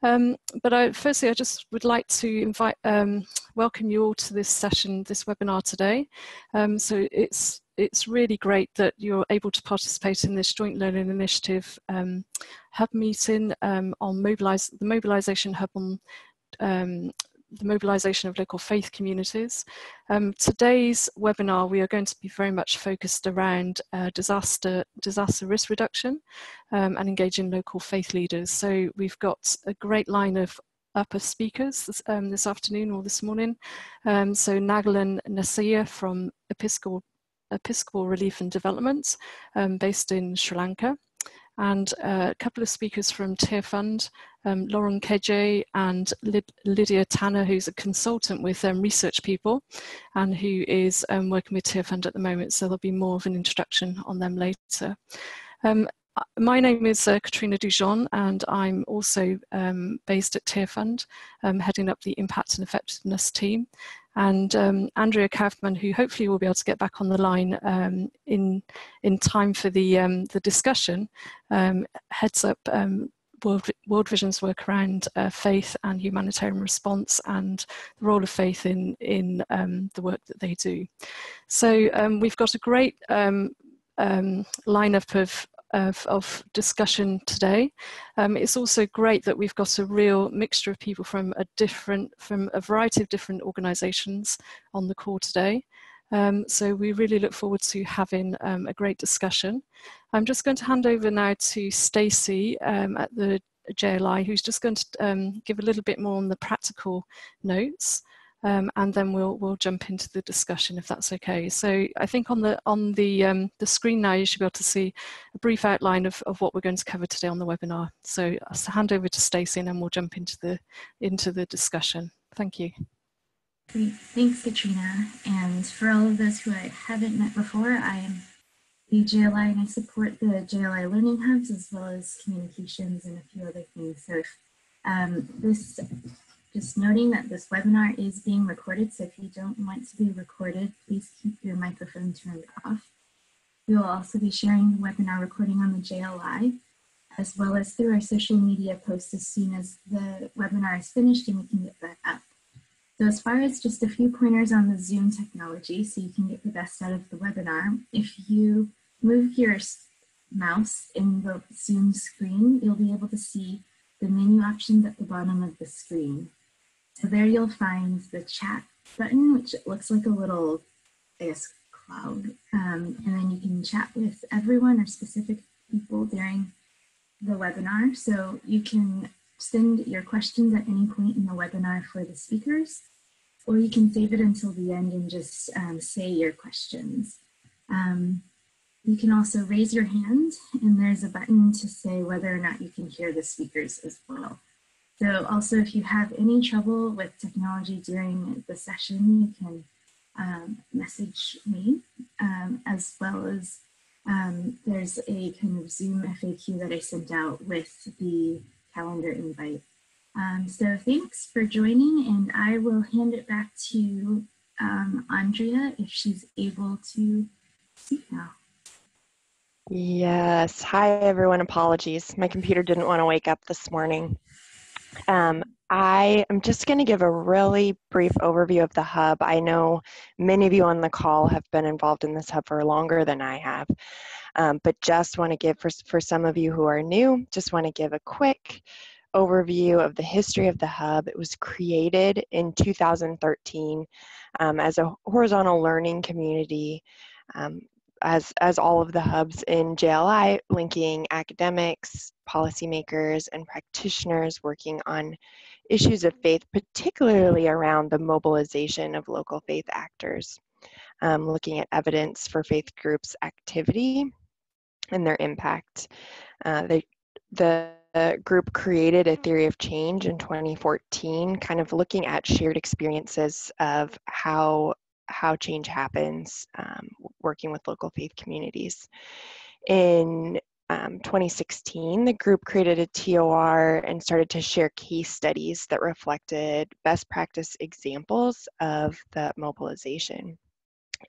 But firstly, I just would like to invite, welcome you all to this session, this webinar today. So it's really great that you're able to participate in this Joint Learning Initiative Hub meeting on the Mobilisation Hub on the mobilisation of local faith communities. Today's webinar, we are going to be very much focused around disaster risk reduction and engaging local faith leaders. So we've got a great line of speakers this afternoon or this morning. So Nagulan Nesiah from Episcopal Relief and Development, based in Sri Lanka, and a couple of speakers from Tearfund, Lauren Kejeh and Lydia Tanner, who's a consultant with Research People and who is working with Tearfund at the moment, so there'll be more of an introduction on them later. My name is Catriona Dejean, and I'm also based at Tearfund, heading up the Impact and Effectiveness team. And Andrea Kaufmann, who hopefully will be able to get back on the line in time for the discussion, heads up World Vision's work around faith and humanitarian response and the role of faith in the work that they do. So we've got a great lineup of discussion today. It's also great that we've got a real mixture of people from a variety of different organisations on the call today. So we really look forward to having a great discussion. I'm just going to hand over now to Stacey at the JLI, who's just going to give a little bit more on the practical notes. And then we'll jump into the discussion, if that's okay. So I think on the screen now you should be able to see a brief outline of what we're going to cover today on the webinar. So I'll hand over to Stacey, and then we'll jump into the discussion. Thank you. Great, thanks, Catriona. And for all of those who I haven't met before, I am the JLI, and I support the JLI Learning Hubs as well as communications and a few other things. So just noting that this webinar is being recorded, so if you don't want to be recorded, please keep your microphone turned off. We will also be sharing the webinar recording on the JLI, as well as through our social media posts as soon as the webinar is finished and we can get that up. So as far as just a few pointers on the Zoom technology, so you can get the best out of the webinar, if you move your mouse in the Zoom screen, you'll be able to see the menu options at the bottom of the screen. So there you'll find the chat button, which looks like a little, I guess, cloud. And then you can chat with everyone or specific people during the webinar. So you can send your questions at any point in the webinar for the speakers, or you can save it until the end and just say your questions. You can also raise your hand, and there's a button to say whether or not you can hear the speakers as well. So also, if you have any trouble with technology during the session, you can message me, as well as there's a kind of Zoom FAQ that I sent out with the calendar invite. So thanks for joining, and I will hand it back to Andrea if she's able to speak now. Yes. Hi, everyone. Apologies. My computer didn't want to wake up this morning. I am just going to give a really brief overview of the hub. I know many of you on the call have been involved in this hub for longer than I have, but just want to give, for some of you who are new, just want to give a quick overview of the history of the hub. It was created in 2013 as a horizontal learning community, as all of the hubs in JLI, linking academics, policymakers, and practitioners working on issues of faith, particularly around the mobilization of local faith actors, looking at evidence for faith groups' activity and their impact. The group created a theory of change in 2014, kind of looking at shared experiences of how change happens, working with local faith communities. In 2016, the group created a TOR and started to share case studies that reflected best practice examples of the mobilization.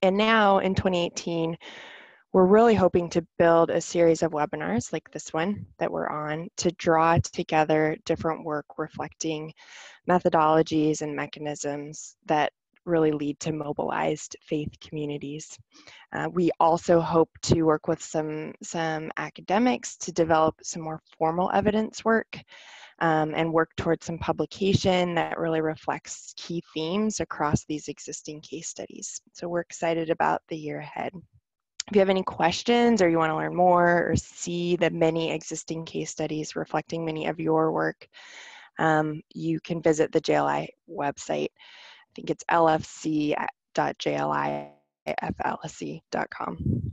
And now in 2018, we're really hoping to build a series of webinars like this one that we're on to draw together different work reflecting methodologies and mechanisms that really lead to mobilized faith communities. We also hope to work with some academics to develop some more formal evidence work and work towards some publication that really reflects key themes across these existing case studies. So we're excited about the year ahead. If you have any questions or you want to learn more or see the many existing case studies reflecting many of your work, you can visit the JLI website. I think it's lfc.jliflc.com.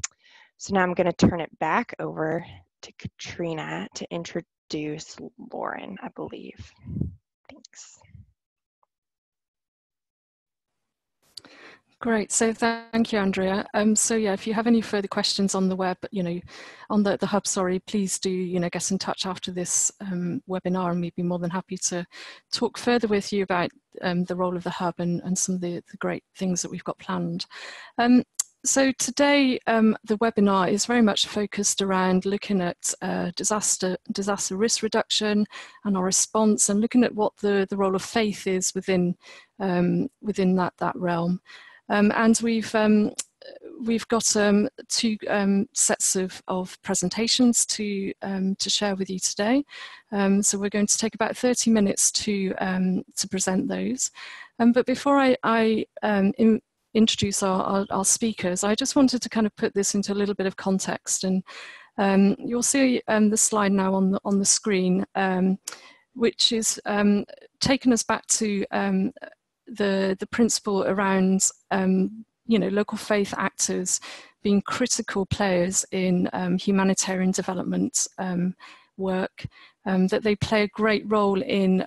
So now I'm going to turn it back over to Catriona to introduce Lauren, I believe. Thanks. Great, so thank you, Andrea. So yeah, if you have any further questions on the web, on the hub, sorry, please do, get in touch after this webinar, and we'd be more than happy to talk further with you about the role of the hub and some of the great things that we've got planned. So today, the webinar is very much focused around looking at disaster risk reduction and our response, and looking at what the role of faith is within that realm. And we've got two sets of presentations to share with you today. So we're going to take about 30 minutes to present those. But before I introduce our speakers, I just wanted to kind of put this into a little bit of context. And you'll see the slide now on the screen, which is taking us back to the principle around local faith actors being critical players in humanitarian development work, that they play a great role in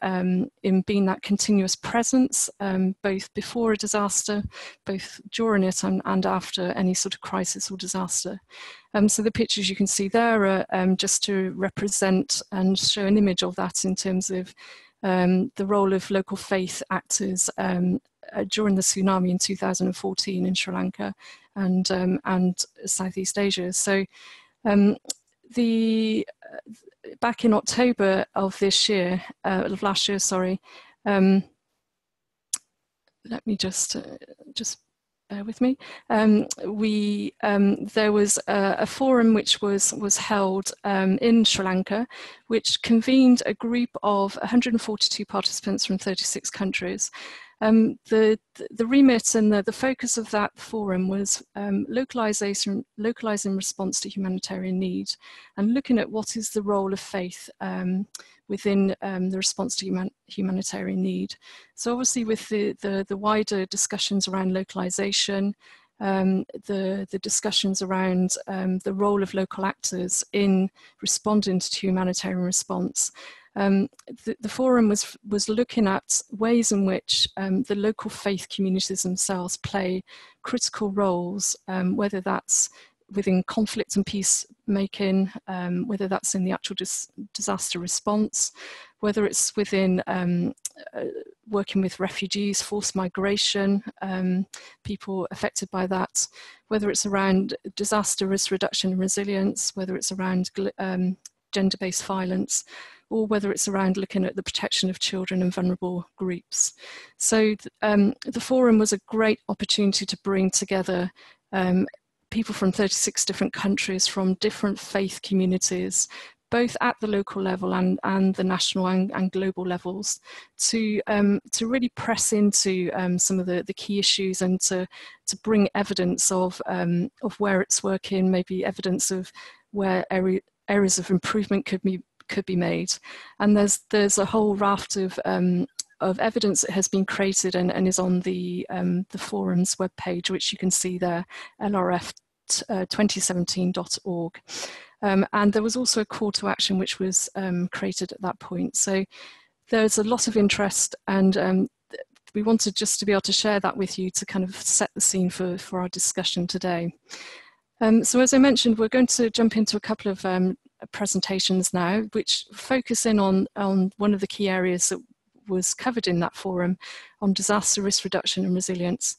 being that continuous presence, both before a disaster, both during it and after any sort of crisis or disaster. So the pictures you can see there are just to represent and show an image of that in terms of the role of local faith actors during the tsunami in 2014 in Sri Lanka and Southeast Asia. So back in October of last year, let me just bear with me. There was a forum which was held in Sri Lanka, which convened a group of 142 participants from 36 countries. The remit and the focus of that forum was localizing response to humanitarian need, and looking at what is the role of faith within the response to humanitarian need. So obviously with the wider discussions around localization, the discussions around the role of local actors in responding to humanitarian response, the forum was looking at ways in which the local faith communities themselves play critical roles, whether that's within conflict and peacemaking, whether that's in the actual disaster response, whether it's within working with refugees, forced migration, people affected by that, whether it's around disaster risk reduction and resilience, whether it's around gender-based violence, or whether it's around looking at the protection of children and vulnerable groups. So the forum was a great opportunity to bring together people from 36 different countries, from different faith communities, both at the local level and the national and global levels, to really press into some of the key issues, and to bring evidence of where it's working, maybe evidence of where areas of improvement could be made. And there's a whole raft of evidence that has been created and is on the forum's webpage, which you can see there, lrf2017.org. And there was also a call to action which was created at that point. So there's a lot of interest, and we wanted just to be able to share that with you to kind of set the scene for our discussion today. So as I mentioned, we're going to jump into a couple of presentations now, which focus in on one of the key areas that was covered in that forum, on disaster risk reduction and resilience.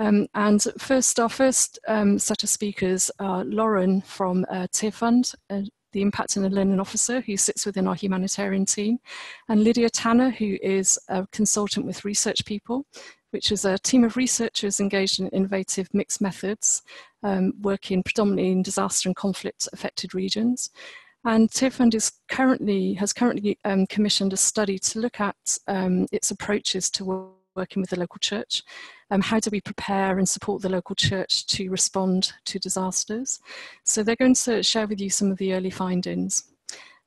And first, our first set of speakers are Lauren from Tearfund, the Impact and Learning Officer, who sits within our humanitarian team, and Lydia Tanner, who is a consultant with Research People, which is a team of researchers engaged in innovative mixed methods, working predominantly in disaster and conflict affected regions. And Tearfund has currently commissioned a study to look at its approaches to working with the local church. How do we prepare and support the local church to respond to disasters? So they're going to share with you some of the early findings.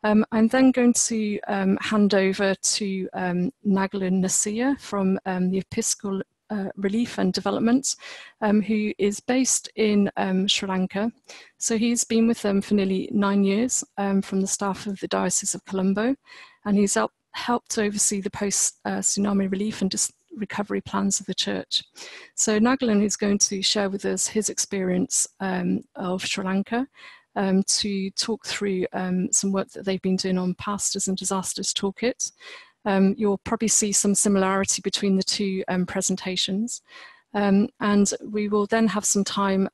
I'm then going to hand over to Nagulan Nesiah from the Episcopal Relief and Development, who is based in Sri Lanka. So he's been with them for nearly 9 years from the staff of the Diocese of Colombo, and he's helped oversee the post-tsunami relief and recovery plans of the church. So Nagulan is going to share with us his experience of Sri Lanka, to talk through some work that they've been doing on Pastors and Disasters Toolkit. You'll probably see some similarity between the two presentations. And we will then have some time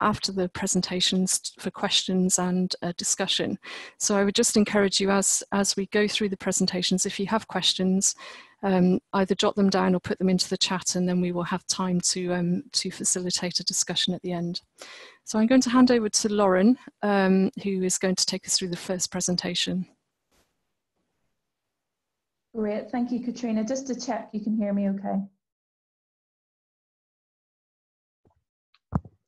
after the presentations for questions and discussion. So I would just encourage you, as we go through the presentations, if you have questions, either jot them down or put them into the chat, and then we will have time to facilitate a discussion at the end. So I'm going to hand over to Lauren, who is going to take us through the first presentation. Great, thank you, Catriona. Just to check, you can hear me okay?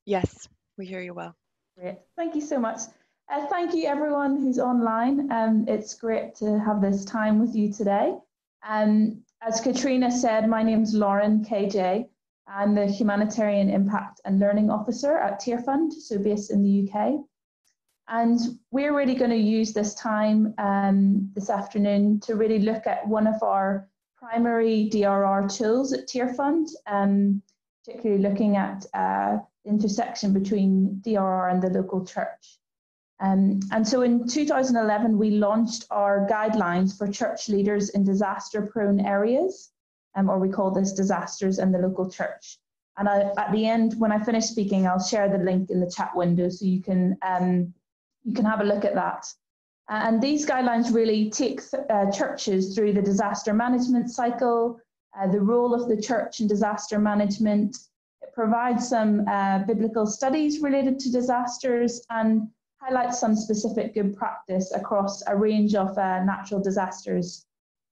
Yes, we hear you well. Great, thank you so much. Thank you everyone who's online. It's great to have this time with you today. As Catriona said, my name's Lauren Kejeh. I'm the Humanitarian Impact and Learning Officer at Tearfund, so based in the UK. And we're really going to use this time this afternoon to really look at one of our primary DRR tools at Tearfund, particularly looking at the intersection between DRR and the local church. And so in 2011, we launched our guidelines for church leaders in disaster-prone areas, or we call this Disasters and the Local Church. And at the end, when I finish speaking, I'll share the link in the chat window so you can have a look at that. And these guidelines really take churches through the disaster management cycle, the role of the church in disaster management. It provides some biblical studies related to disasters and highlights some specific good practice across a range of natural disasters.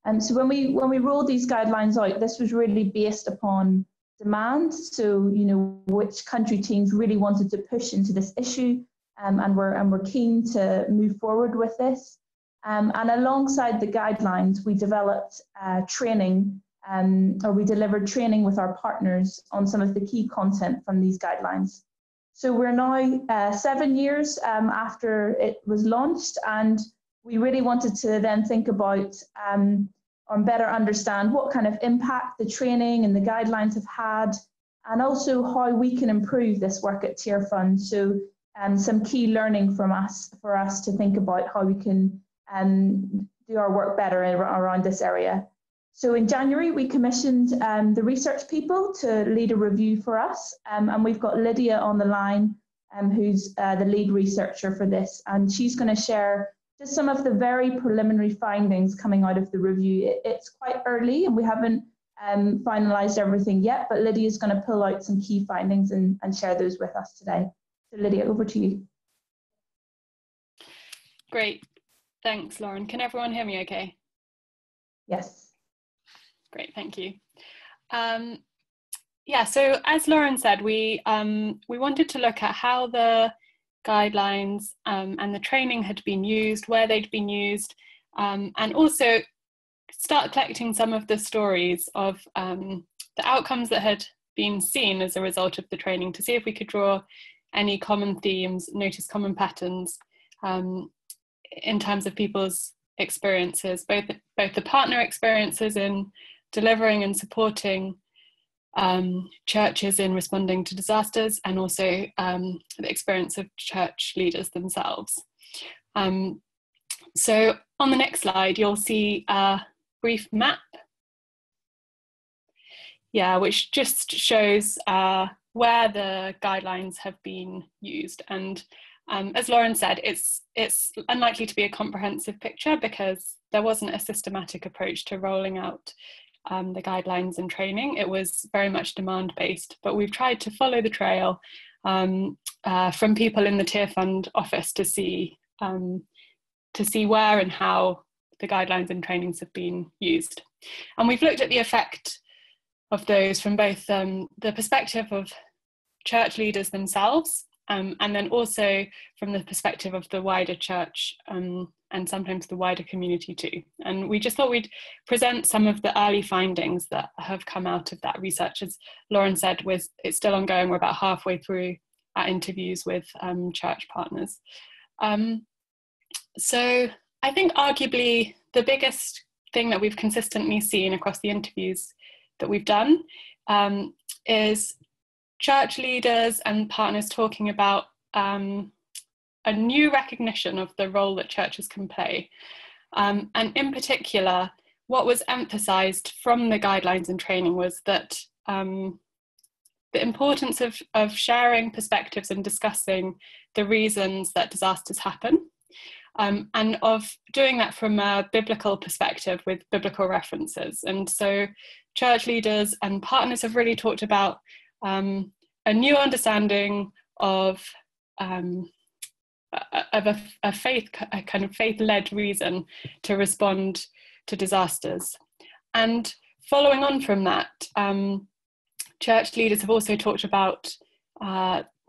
And so when we rolled these guidelines out, this was really based upon demand. So, you know, which country teams really wanted to push into this issue and were keen to move forward with this. And alongside the guidelines, we developed training, or we delivered training with our partners on some of the key content from these guidelines. So we're now 7 years after it was launched, and we really wanted to then think about and better understand what kind of impact the training and the guidelines have had, and also how we can improve this work at Tearfund. So some key learning for us to think about how we can do our work better around this area. So in January, we commissioned the Research People to lead a review for us, and we've got Lydia on the line, who's the lead researcher for this, and she's going to share just some of the very preliminary findings coming out of the review. It's quite early, and we haven't finalised everything yet, but Lydia's going to pull out some key findings and share those with us today. So Lydia, over to you. Great. Thanks, Lauren. Can everyone hear me okay? Yes. Great, thank you. Yeah, so as Lauren said, we wanted to look at how the guidelines and the training had been used, where they'd been used, and also start collecting some of the stories of the outcomes that had been seen as a result of the training to see if we could draw any common themes, notice common patterns in terms of people's experiences, both the partner experiences in delivering and supporting churches in responding to disasters, and also the experience of church leaders themselves. So on the next slide, you'll see a brief map. Yeah, which just shows where the guidelines have been used. And as Lauren said, it's unlikely to be a comprehensive picture because there wasn't a systematic approach to rolling out the guidelines and training. It was very much demand-based, but we've tried to follow the trail from people in the Tearfund office to see where and how the guidelines and trainings have been used. And we've looked at the effect of those from both the perspective of church leaders themselves and then also from the perspective of the wider church and sometimes the wider community too. And we just thought we'd present some of the early findings that have come out of that research. As Lauren said, it's still ongoing. We're about halfway through our interviews with church partners. So I think arguably the biggest thing that we've consistently seen across the interviews that we've done is church leaders and partners talking about a new recognition of the role that churches can play. And in particular, what was emphasized from the guidelines and training was that the importance of sharing perspectives and discussing the reasons that disasters happen. And of doing that from a biblical perspective with biblical references. And so church leaders and partners have really talked about a new understanding of a kind of faith-led reason to respond to disasters. And following on from that, church leaders have also talked about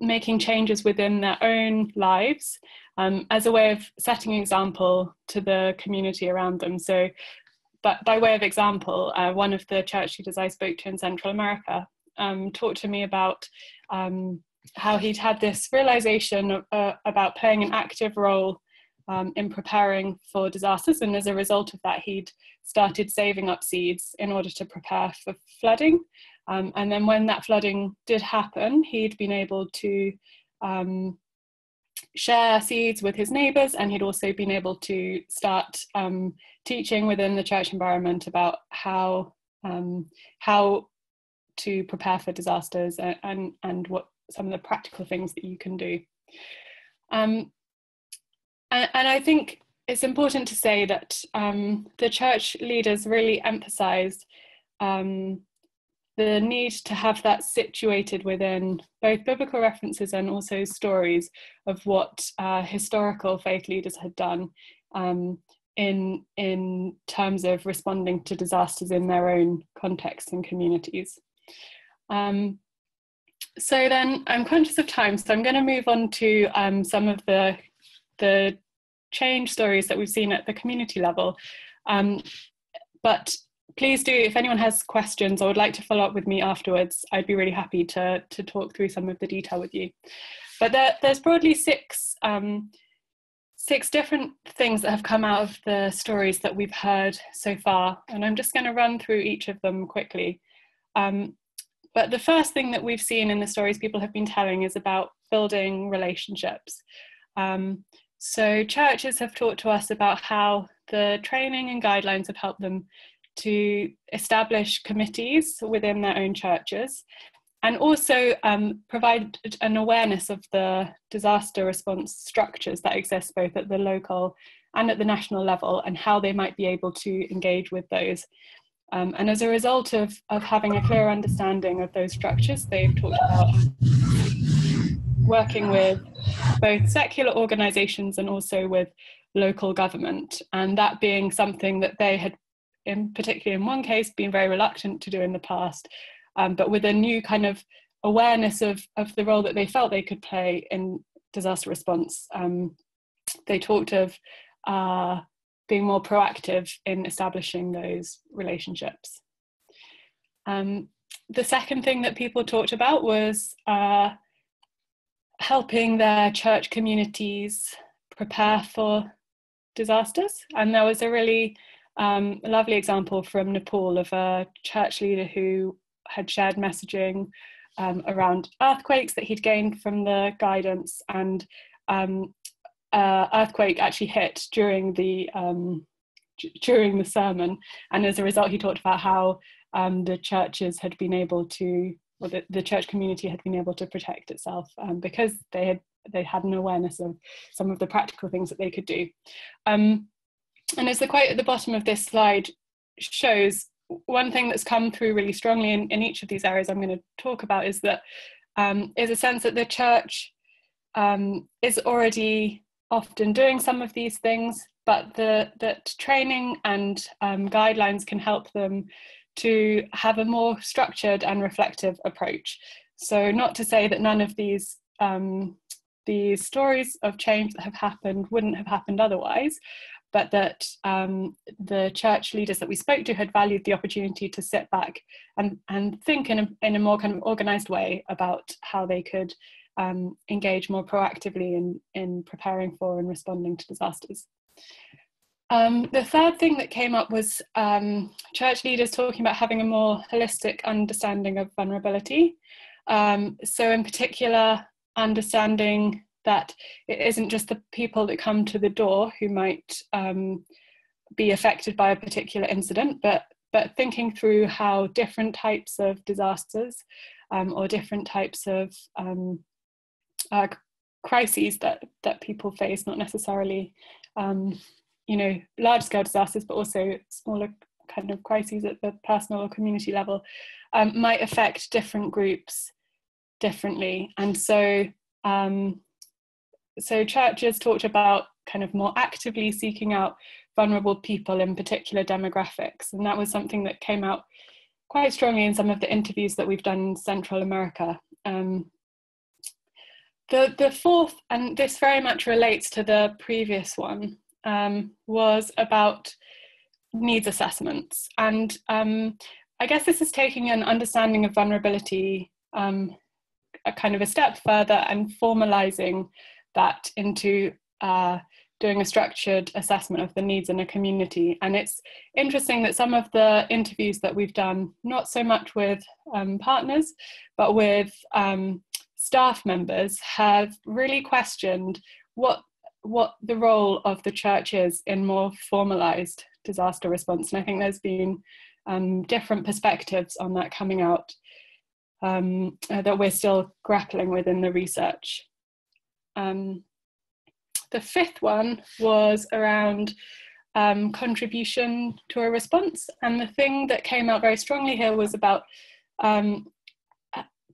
making changes within their own lives as a way of setting an example to the community around them. So, but by way of example, one of the church leaders I spoke to in Central America talked to me about how he'd had this realization about playing an active role in preparing for disasters, and as a result of that he'd started saving up seeds in order to prepare for flooding, and then when that flooding did happen he'd been able to share seeds with his neighbours, and he'd also been able to start teaching within the church environment about how to prepare for disasters and what some of the practical things that you can do. And I think it's important to say that the church leaders really emphasised the need to have that situated within both biblical references and also stories of what historical faith leaders had done in terms of responding to disasters in their own contexts and communities. So then I'm conscious of time, so I'm going to move on to some of the change stories that we've seen at the community level. But please do, if anyone has questions or would like to follow up with me afterwards, I'd be really happy to talk through some of the detail with you. But there's broadly six different things that have come out of the stories that we've heard so far, and I'm just going to run through each of them quickly. But the first thing that we've seen in the stories people have been telling is about building relationships. So churches have talked to us about how the training and guidelines have helped them to establish committees within their own churches, and also provide an awareness of the disaster response structures that exist both at the local and at the national level, and how they might be able to engage with those. And as a result of having a clear understanding of those structures, they've talked about working with both secular organisations and also with local government, and that being something that they had, in particularly in one case, been very reluctant to do in the past, but with a new kind of awareness of the role that they felt they could play in disaster response, they talked of being more proactive in establishing those relationships. The second thing that people talked about was helping their church communities prepare for disasters, and there was a really lovely example from Nepal of a church leader who had shared messaging around earthquakes that he'd gained from the guidance, and earthquake actually hit during the during the sermon, and as a result he talked about how the churches had been able to, or the church community had been able to protect itself because they had an awareness of some of the practical things that they could do. And as the quote at the bottom of this slide shows, one thing that's come through really strongly in each of these areas I'm going to talk about is that is a sense that the church is already often doing some of these things, but that training and guidelines can help them to have a more structured and reflective approach. So not to say that none of these stories of change that have happened wouldn't have happened otherwise, but that the church leaders that we spoke to had valued the opportunity to sit back and think in a more kind of organised way about how they could engage more proactively in preparing for and responding to disasters. The third thing that came up was church leaders talking about having a more holistic understanding of vulnerability. So in particular, understanding that it isn't just the people that come to the door who might be affected by a particular incident, but thinking through how different types of disasters or different types of crises that people face, not necessarily large-scale disasters, but also smaller kind of crises at the personal or community level, might affect different groups differently. And so so churches talked about kind of more actively seeking out vulnerable people in particular demographics, and that was something that came out quite strongly in some of the interviews that we've done in Central America. The fourth, and this very much relates to the previous one, was about needs assessments. And I guess this is taking an understanding of vulnerability a kind of a step further and formalizing that into doing a structured assessment of the needs in a community. And it's interesting that some of the interviews that we've done, not so much with partners, but with staff members, have really questioned what the role of the church is in more formalized disaster response. And I think there's been different perspectives on that coming out that we're still grappling with in the research. The fifth one was around contribution to a response, and the thing that came out very strongly here was about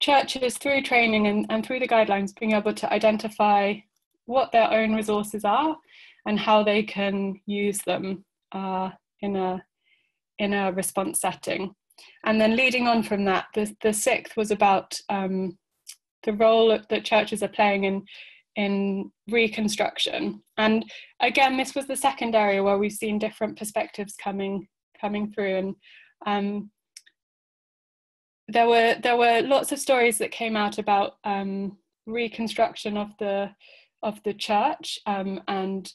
churches through training and through the guidelines being able to identify what their own resources are and how they can use them in a response setting. And then leading on from that, the sixth was about the role that churches are playing in reconstruction. And again, this was the second area where we've seen different perspectives coming through, and there were lots of stories that came out about reconstruction of the church, and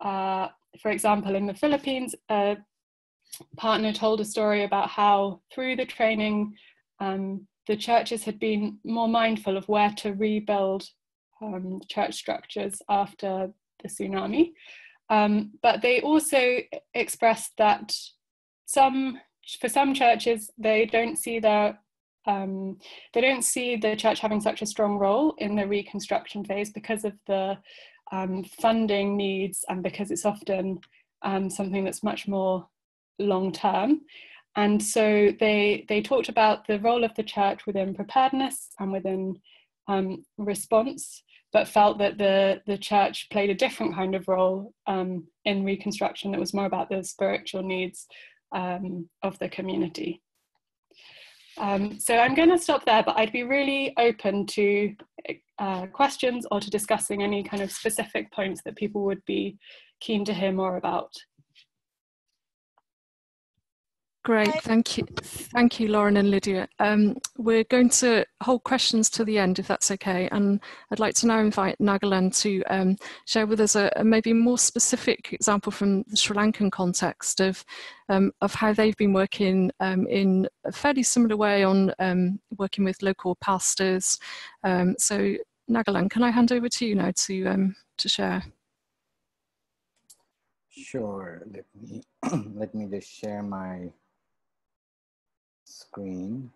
for example, in the Philippines, a partner told a story about how through the training the churches had been more mindful of where to rebuild church structures after the tsunami, but they also expressed that for some churches they don't see the church having such a strong role in the reconstruction phase because of the funding needs, and because it's often something that's much more long term. And so they talked about the role of the church within preparedness and within response, but felt that the church played a different kind of role in reconstruction that was more about the spiritual needs of the community. So I'm going to stop there, but I'd be really open to questions or to discussing any kind of specific points that people would be keen to hear more about. Great, thank you, Lauren and Lydia. We're going to hold questions to the end, if that's okay, and I'd like to now invite Nagulan to share with us a maybe more specific example from the Sri Lankan context of how they've been working in a fairly similar way on working with local pastors. So Nagulan, can I hand over to you now to share? Sure, let me just share my screen.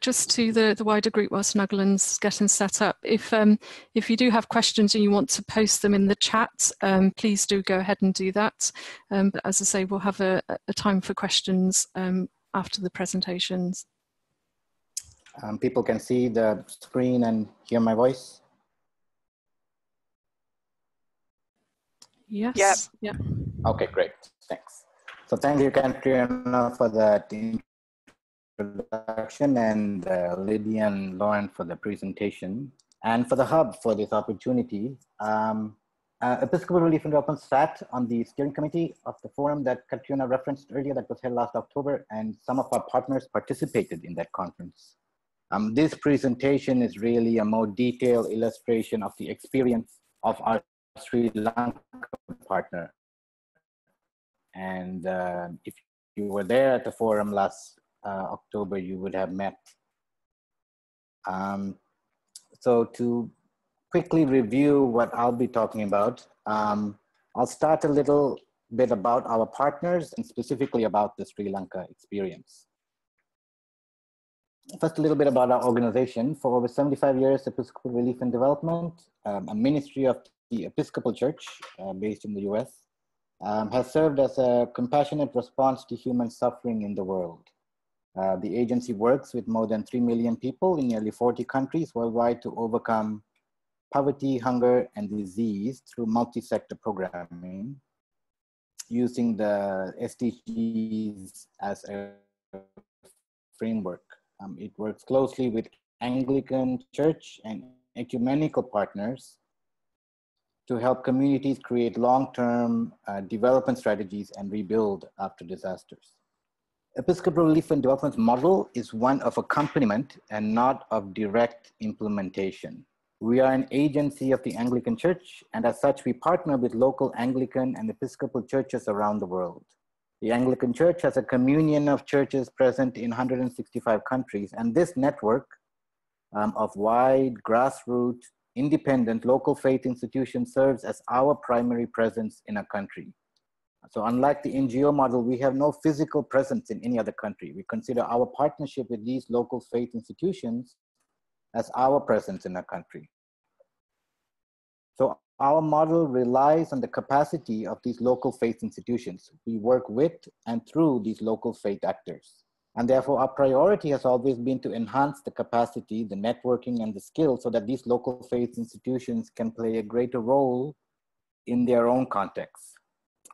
Just to the wider group whilst Nagulan's getting set up, if you do have questions and you want to post them in the chat, please do go ahead and do that. But as I say, we'll have a time for questions after the presentations. People can see the screen and hear my voice? Yes. Yep. Yep. Okay, great, thanks. So thank you, Catriona, for that introduction, and Lydia and Lauren for the presentation, and for the Hub for this opportunity. Episcopal Relief and Development sat on the steering committee of the forum that Catriona referenced earlier that was held last October, and some of our partners participated in that conference. This presentation is really a more detailed illustration of the experience of our Sri Lanka partner. And if you were there at the forum last October, you would have met. So to quickly review what I'll be talking about, I'll start a little bit about our partners and specifically about the Sri Lanka experience. First, a little bit about our organization. For over 75 years, Episcopal Relief and Development, a ministry of the Episcopal Church based in the US, has served as a compassionate response to human suffering in the world. The agency works with more than 3 million people in nearly 40 countries worldwide to overcome poverty, hunger, and disease through multi-sector programming, using the SDGs as a framework. It works closely with Anglican Church and ecumenical partners to help communities create long-term development strategies and rebuild after disasters. Episcopal Relief and Development's model is one of accompaniment and not of direct implementation. We are an agency of the Anglican Church, and as such, we partner with local Anglican and Episcopal churches around the world. The Anglican Church has a communion of churches present in 165 countries, and this network of wide, grassroots, independent local faith institutions serves as our primary presence in a country. So unlike the NGO model, we have no physical presence in any other country. We consider our partnership with these local faith institutions as our presence in a country. So our model relies on the capacity of these local faith institutions. We work with and through these local faith actors. And therefore, our priority has always been to enhance the capacity, the networking, and the skills so that these local faith institutions can play a greater role in their own context.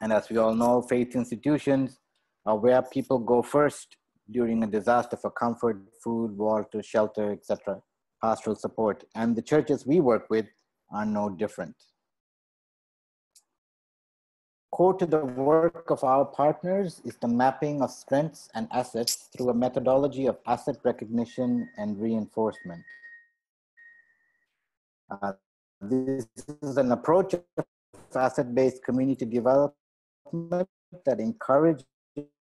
And as we all know, faith institutions are where people go first during a disaster for comfort, food, water, shelter, etc., pastoral support. And the churches we work with are no different. Core to the work of our partners is the mapping of strengths and assets through a methodology of asset recognition and reinforcement. This is an approach of asset-based community development that encourages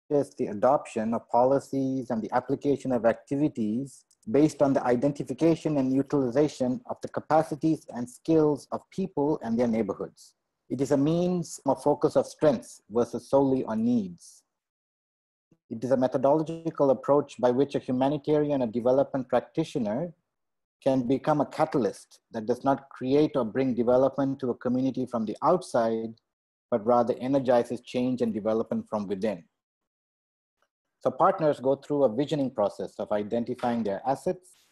the adoption of policies and the application of activities based on the identification and utilization of the capacities and skills of people and their neighborhoods. It is a means of focus of strengths versus solely on needs. It is a methodological approach by which a humanitarian or development practitioner can become a catalyst that does not create or bring development to a community from the outside, but rather energizes change and development from within. So partners go through a visioning process of identifying their assets,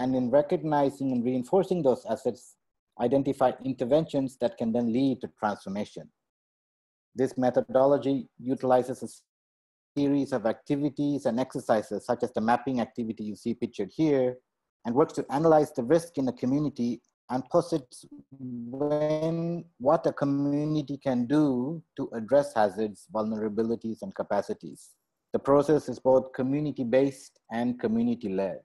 and in recognizing and reinforcing those assets, identify interventions that can then lead to transformation. This methodology utilizes a series of activities and exercises, such as the mapping activity you see pictured here, and works to analyze the risk in a community and posits what a community can do to address hazards, vulnerabilities, and capacities. The process is both community-based and community-led.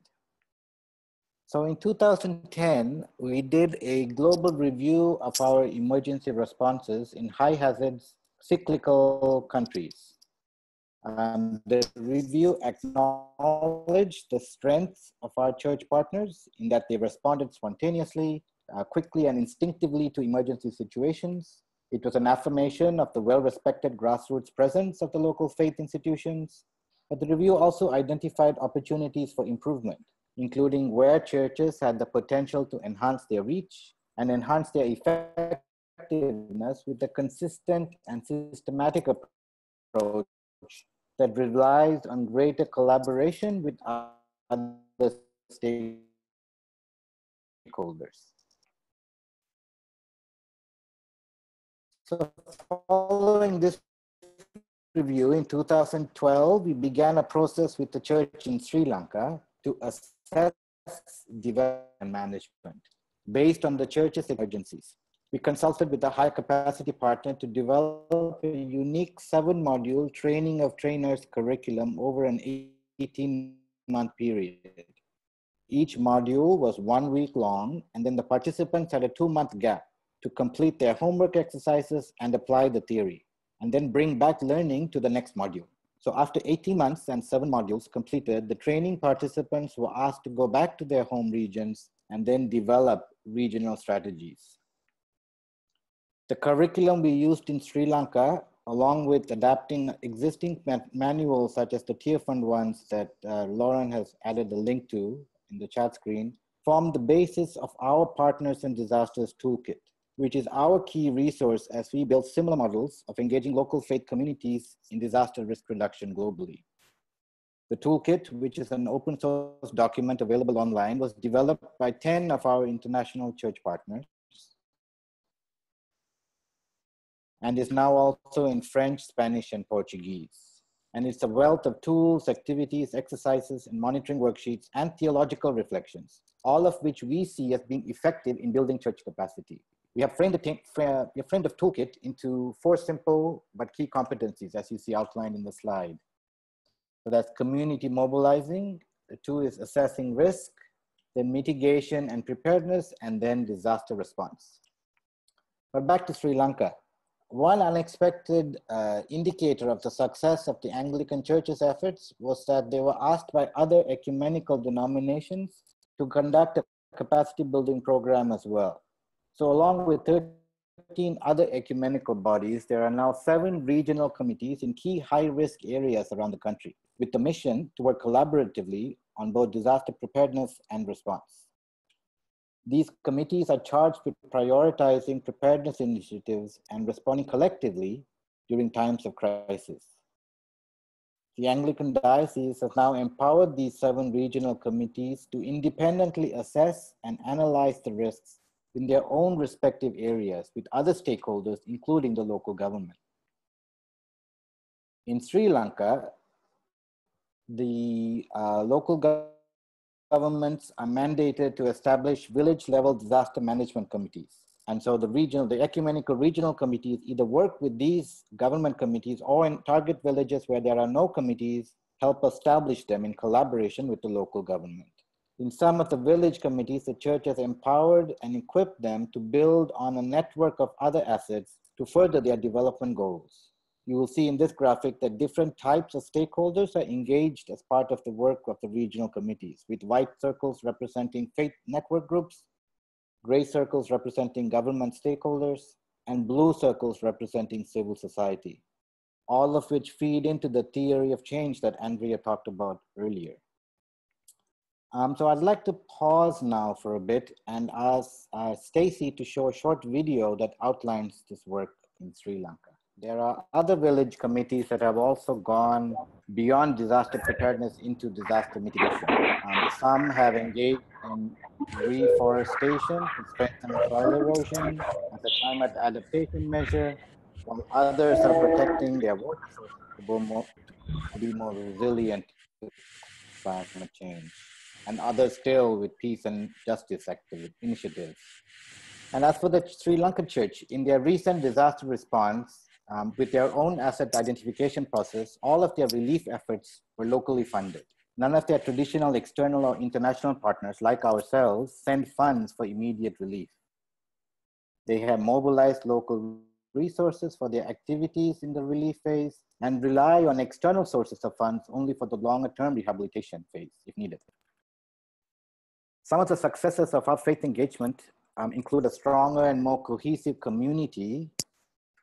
So in 2010, we did a global review of our emergency responses in high hazards, cyclical countries. The review acknowledged the strengths of our church partners in that they responded spontaneously, quickly, and instinctively to emergency situations. It was an affirmation of the well-respected grassroots presence of the local faith institutions, but the review also identified opportunities for improvement, including where churches had the potential to enhance their reach and enhance their effectiveness with a consistent and systematic approach that relies on greater collaboration with other stakeholders. So following this review in 2012, we began a process with the church in Sri Lanka to assess development and management based on the church's emergencies. We consulted with a high capacity partner to develop a unique 7-module training of trainers curriculum over an 18-month period. Each module was 1 week long, and then the participants had a 2-month gap to complete their homework exercises and apply the theory, and then bring back learning to the next module. So after 18 months and 7 modules completed, the training participants were asked to go back to their home regions and then develop regional strategies. The curriculum we used in Sri Lanka, along with adapting existing manuals such as the Tearfund ones that Lauren has added the link to in the chat screen, formed the basis of our Partners in Disasters Toolkit, which is our key resource as we build similar models of engaging local faith communities in disaster risk reduction globally. The toolkit, which is an open source document available online, was developed by 10 of our international church partners, and is now also in French, Spanish, and Portuguese. And it's a wealth of tools, activities, exercises, and monitoring worksheets, and theological reflections, all of which we see as being effective in building church capacity. We have framed the toolkit into 4 simple but key competencies, as you see outlined in the slide. So that's community mobilizing, the 2 is assessing risk, then mitigation and preparedness, and then disaster response. But back to Sri Lanka. One unexpected indicator of the success of the Anglican Church's efforts was that they were asked by other ecumenical denominations to conduct a capacity building program as well. So along with 13 other ecumenical bodies, there are now 7 regional committees in key high-risk areas around the country, with the mission to work collaboratively on both disaster preparedness and response. These committees are charged with prioritizing preparedness initiatives and responding collectively during times of crisis. The Anglican Diocese has now empowered these 7 regional committees to independently assess and analyze the risks in their own respective areas with other stakeholders, including the local government. In Sri Lanka, the local governments are mandated to establish village-level disaster management committees. And so the ecumenical regional committees either work with these government committees or in target villages where there are no committees, help establish them in collaboration with the local government. In some of the village committees, the church has empowered and equipped them to build on a network of other assets to further their development goals. You will see in this graphic that different types of stakeholders are engaged as part of the work of the regional committees, with white circles representing faith network groups, gray circles representing government stakeholders, and blue circles representing civil society, all of which feed into the theory of change that Andrea talked about earlier. So I'd like to pause now for a bit and ask Stacey to show a short video that outlines this work in Sri Lanka. There are other village committees that have also gone beyond disaster preparedness into disaster mitigation. Some have engaged in reforestation to strengthen soil erosion as a climate adaptation measure, while others are protecting their water sources to be more resilient to climate change, and others still with peace and justice initiatives. And as for the Sri Lankan Church, in their recent disaster response, with their own asset identification process, all of their relief efforts were locally funded. None of their traditional external or international partners, like ourselves, send funds for immediate relief. They have mobilized local resources for their activities in the relief phase, and rely on external sources of funds only for the longer-term rehabilitation phase if needed. Some of the successes of our faith engagement include a stronger and more cohesive community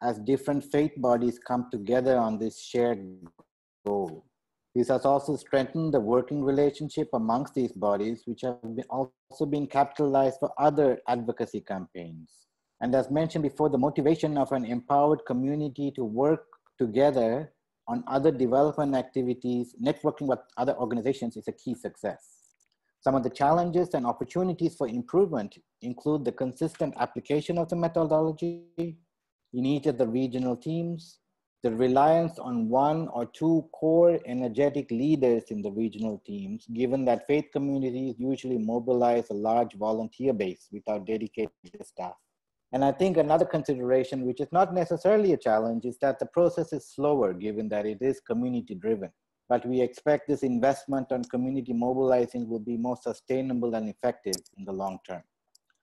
as different faith bodies come together on this shared goal. This has also strengthened the working relationship amongst these bodies, which have also been capitalized for other advocacy campaigns. And as mentioned before, the motivation of an empowered community to work together on other development activities, networking with other organizations, is a key success. Some of the challenges and opportunities for improvement include the consistent application of the methodology in each of the regional teams, the reliance on one or two core energetic leaders in the regional teams, given that faith communities usually mobilize a large volunteer base without dedicated staff. And I think another consideration, which is not necessarily a challenge, is that the process is slower, given that it is community-driven. But we expect this investment on community mobilizing will be more sustainable and effective in the long term.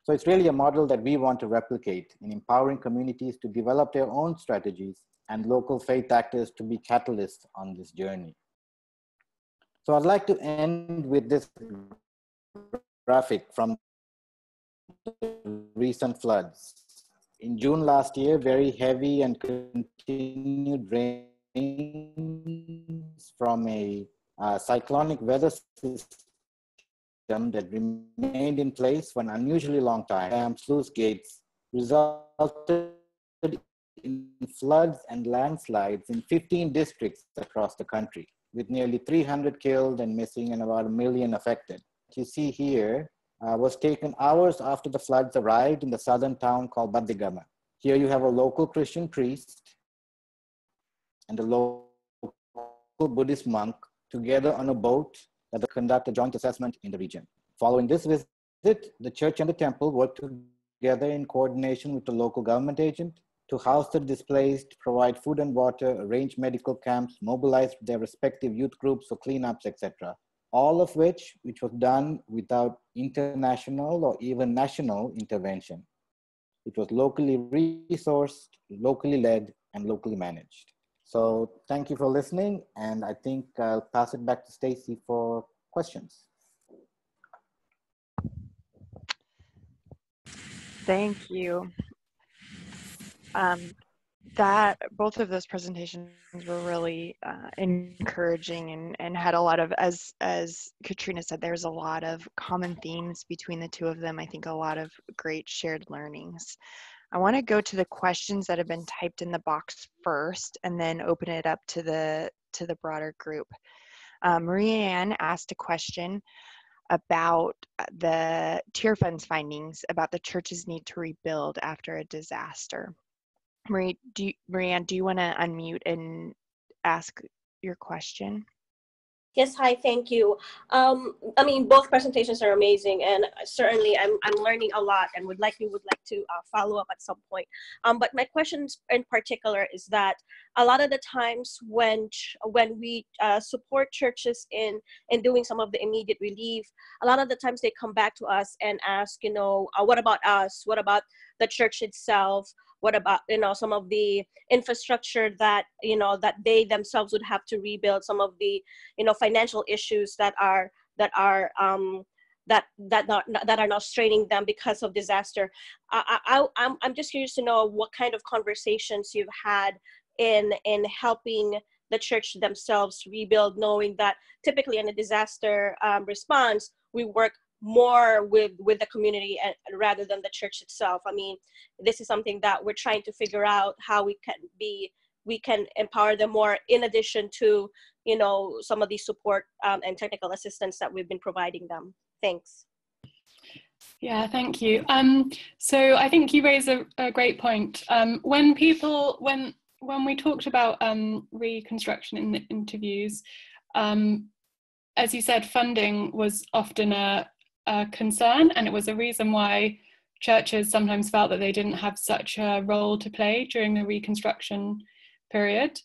So it's really a model that we want to replicate in empowering communities to develop their own strategies and local faith actors to be catalysts on this journey. So I'd like to end with this graphic from recent floods. In June last year, very heavy and continued rains from a cyclonic weather system that remained in place for an unusually long time, dam sluice gates, resulted in floods and landslides in 15 districts across the country, with nearly 300 killed and missing and about 1 million affected. What you see here was taken hours after the floods arrived in the southern town called Badigama. Here you have a local Christian priest and a local Buddhist monk together on a boat that conduct a joint assessment in the region. Following this visit, the church and the temple worked together in coordination with the local government agent to house the displaced, provide food and water, arrange medical camps, mobilize their respective youth groups for cleanups, etc. All of which was done without international or even national intervention. It was locally resourced, locally led, and locally managed. So thank you for listening, and I think I'll pass it back to Stacey for questions. Thank you. Both of those presentations were really encouraging and had a lot of, as Catriona said, there's a lot of common themes between the two of them. I think a lot of great shared learnings. I want to go to the questions that have been typed in the box first and then open it up to the broader group. Marie-Anne asked a question about the Tearfund's findings about the church's need to rebuild after a disaster. Marie-Anne, do you want to unmute and ask your question? Yes, hi, thank you. I mean, both presentations are amazing, and certainly I'm learning a lot and would like to follow up at some point. But my question in particular is that a lot of the times when we support churches in doing some of the immediate relief, a lot of the times they come back to us and ask, you know, what about us? What about the church itself? What about, you know, some of the infrastructure that, you know, that they themselves would have to rebuild, some of the, you know, financial issues that are now straining them because of disaster. I'm just curious to know what kind of conversations you've had in helping the church themselves rebuild, knowing that typically in a disaster response, we work more with the community rather than the church itself. I mean, this is something that we're trying to figure out how we can empower them more, in addition to, you know, some of the support and technical assistance that we've been providing them. Thanks. Yeah, thank you. So I think you raise a great point. When we talked about reconstruction in the interviews, as you said, funding was often a concern, and it was a reason why churches sometimes felt that they didn't have such a role to play during the reconstruction period.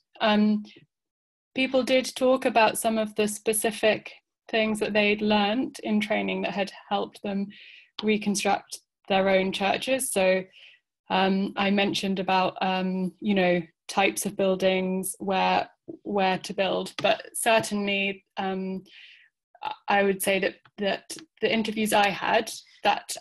People did talk about some of the specific things that they'd learned in training that had helped them reconstruct their own churches. So I mentioned about, you know, types of buildings, where to build, but certainly I would say that the interviews I had, that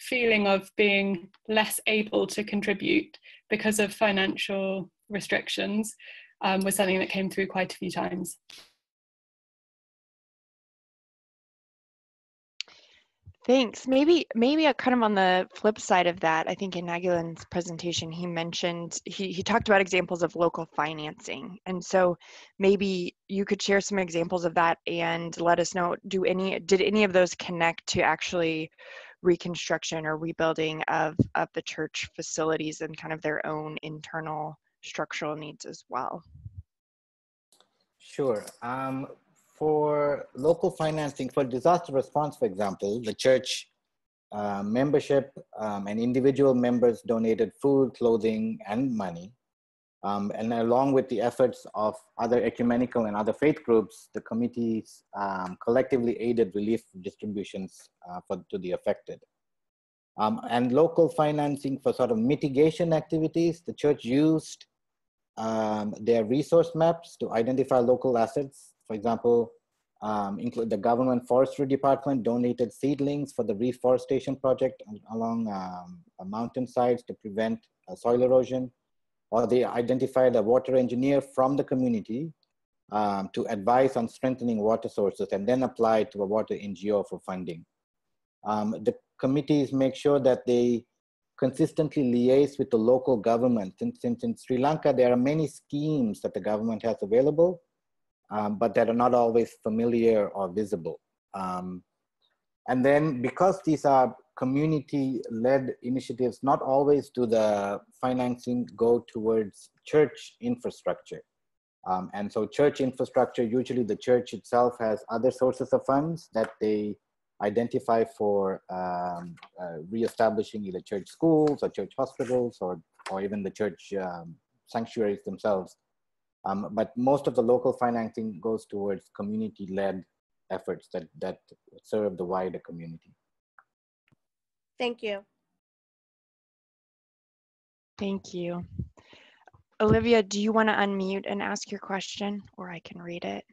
feeling of being less able to contribute because of financial restrictions was something that came through quite a few times. Thanks. Maybe kind of on the flip side of that, I think in Nagulan's presentation, he mentioned, he talked about examples of local financing. And so maybe you could share some examples of that and let us know, did any of those connect to actually reconstruction or rebuilding of the church facilities and kind of their own internal structural needs as well? Sure. For local financing, for disaster response, for example, the church membership and individual members donated food, clothing, and money. And along with the efforts of other ecumenical and other faith groups, the committees collectively aided relief distributions to the affected. And local financing for sort of mitigation activities, the church used their resource maps to identify local assets. For example, include the government forestry department donated seedlings for the reforestation project along mountainsides to prevent soil erosion, or they identified a water engineer from the community to advise on strengthening water sources and then applied to a water NGO for funding. The committees make sure that they consistently liaise with the local government. Since in Sri Lanka, there are many schemes that the government has available, but that are not always familiar or visible. And then because these are community-led initiatives, not always do the financing go towards church infrastructure. And so church infrastructure, usually the church itself has other sources of funds that they identify for reestablishing either church schools or church hospitals or even the church sanctuaries themselves. But most of the local financing goes towards community-led efforts that serve the wider community. Thank you. Thank you. Olivia, do you want to unmute and ask your question, or I can read it?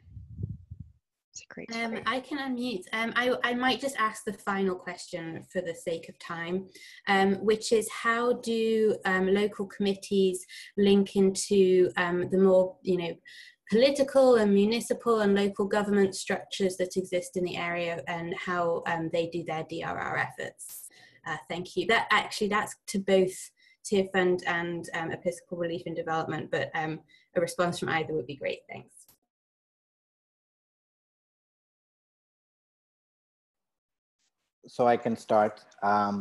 It's a great story. I can unmute. I might just ask the final question for the sake of time, which is how do local committees link into the more, you know, political and municipal and local government structures that exist in the area, and how they do their DRR efforts? Thank you. That's to both Tearfund and Episcopal Relief and Development, but a response from either would be great. Thanks. So I can start. As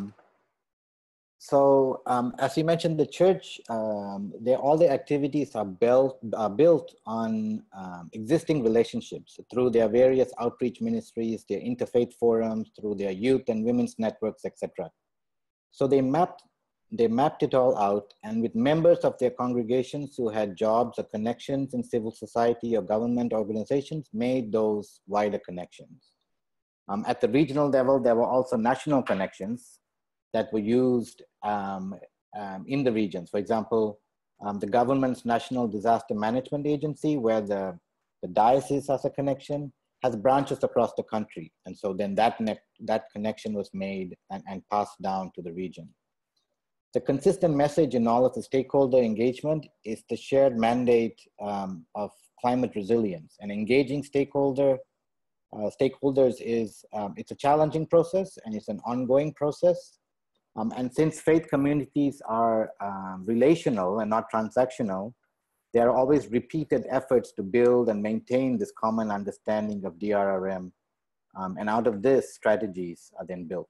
you mentioned, the church, all the activities are built on existing relationships through their various outreach ministries, their interfaith forums, through their youth and women's networks, etc. So they mapped it all out, and with members of their congregations who had jobs or connections in civil society or government organizations, made those wider connections. At the regional level, there were also national connections that were used in the regions. For example, the government's National Disaster Management Agency, where the diocese has a connection, has branches across the country. And so then that connection was made and passed down to the region. The consistent message in all of the stakeholder engagement is the shared mandate of climate resilience, and engaging stakeholders is, it's a challenging process and it's an ongoing process. And since faith communities are relational and not transactional, there are always repeated efforts to build and maintain this common understanding of DRRM. And out of this, strategies are then built.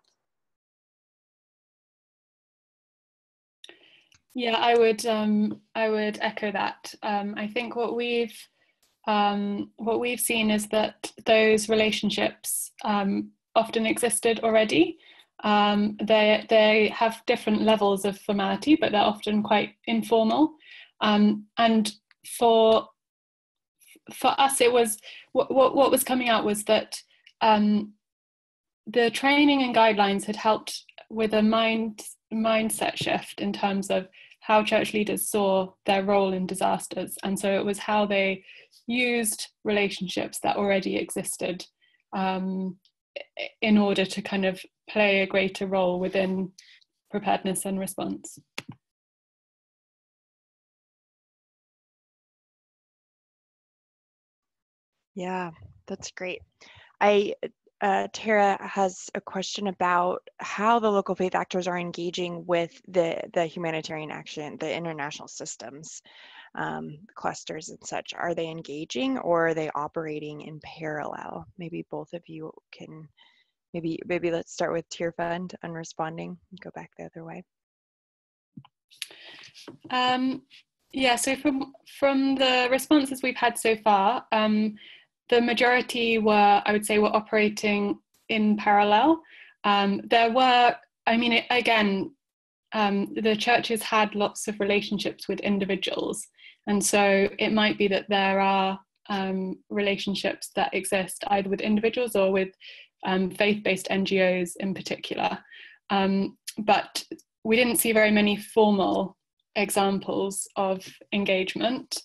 Yeah, I would echo that. I think what we've seen is that those relationships often existed already. They have different levels of formality, but they're often quite informal. And for us, it was what was coming out was that the training and guidelines had helped with a mind mindset shift in terms of how church leaders saw their role in disasters. And so it was how they used relationships that already existed in order to kind of play a greater role within preparedness and response. Yeah, that's great. Tara has a question about how the local faith actors are engaging with the humanitarian action, the international systems, clusters and such. Are they engaging, or are they operating in parallel? Maybe both of you can, maybe let's start with Tearfund on responding and go back the other way. Yeah, so from the responses we've had so far, the majority were, I would say, were operating in parallel. There were, I mean, the churches had lots of relationships with individuals. And so it might be that there are relationships that exist either with individuals or with faith-based NGOs in particular. But we didn't see very many formal examples of engagement.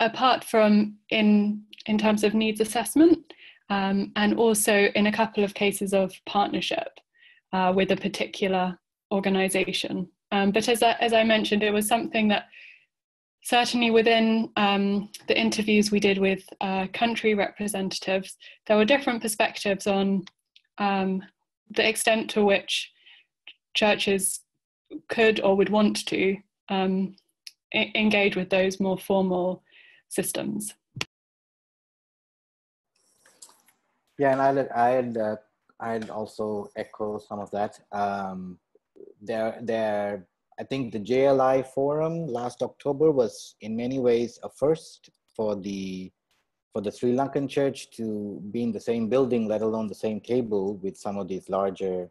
Apart from in terms of needs assessment, and also in a couple of cases of partnership with a particular organisation. But as I mentioned, it was something that certainly within the interviews we did with country representatives, there were different perspectives on the extent to which churches could or would want to engage with those more formal systems. Yeah, and I'd also echo some of that. I think the JLI forum last October was in many ways a first for the Sri Lankan Church to be in the same building, let alone the same table, with some of these larger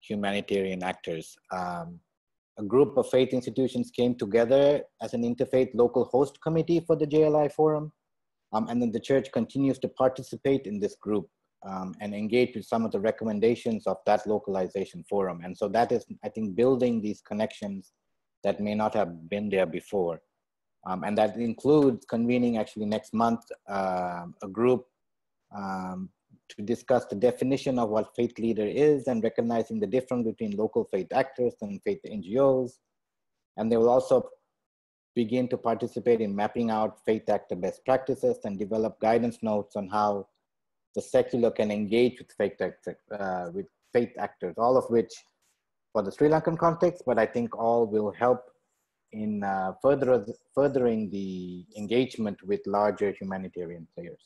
humanitarian actors. A group of faith institutions came together as an interfaith local host committee for the JLI forum. And then the church continues to participate in this group and engage with some of the recommendations of that localization forum. And so that is, I think, building these connections that may not have been there before. And that includes convening actually next month, a group to discuss the definition of what faith leader is and recognizing the difference between local faith actors and faith NGOs. And they will also begin to participate in mapping out faith actor best practices and develop guidance notes on how the secular can engage with faith actors, all of which for the Sri Lankan context, but I think all will help in furthering the engagement with larger humanitarian players.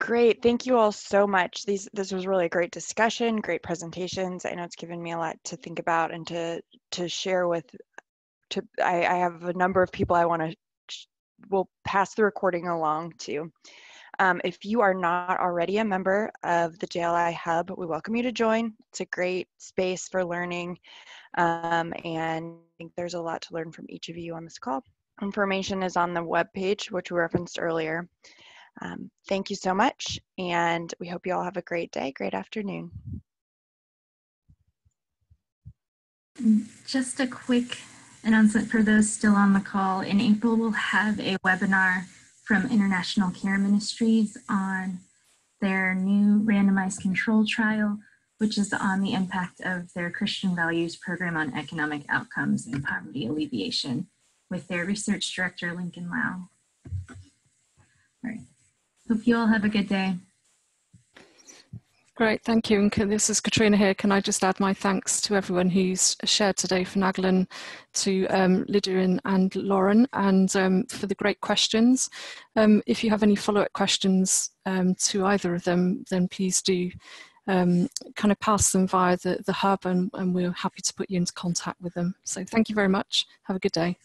Great, thank you all so much. This was really a great discussion, great presentations. I know it's given me a lot to think about and to share with. I have a number of people I want to, we'll pass the recording along to. If you are not already a member of the JLI Hub, we welcome you to join. It's a great space for learning, and I think there's a lot to learn from each of you on this call. Information is on the webpage, which we referenced earlier. Thank you so much, and we hope you all have a great day, great afternoon. Just a quick announcement for those still on the call. In April, we'll have a webinar from International Care Ministries on their new randomized control trial, which is on the impact of their Christian values program on economic outcomes and poverty alleviation with their research director, Lincoln Lau. All right. Hope you all have a good day. Great, thank you. And this is Catriona here. Can I just add my thanks to everyone who's shared today, from Nagulan to Lydia and Lauren, and for the great questions. If you have any follow-up questions to either of them, then please do kind of pass them via the hub, and we're happy to put you into contact with them. So thank you very much. Have a good day.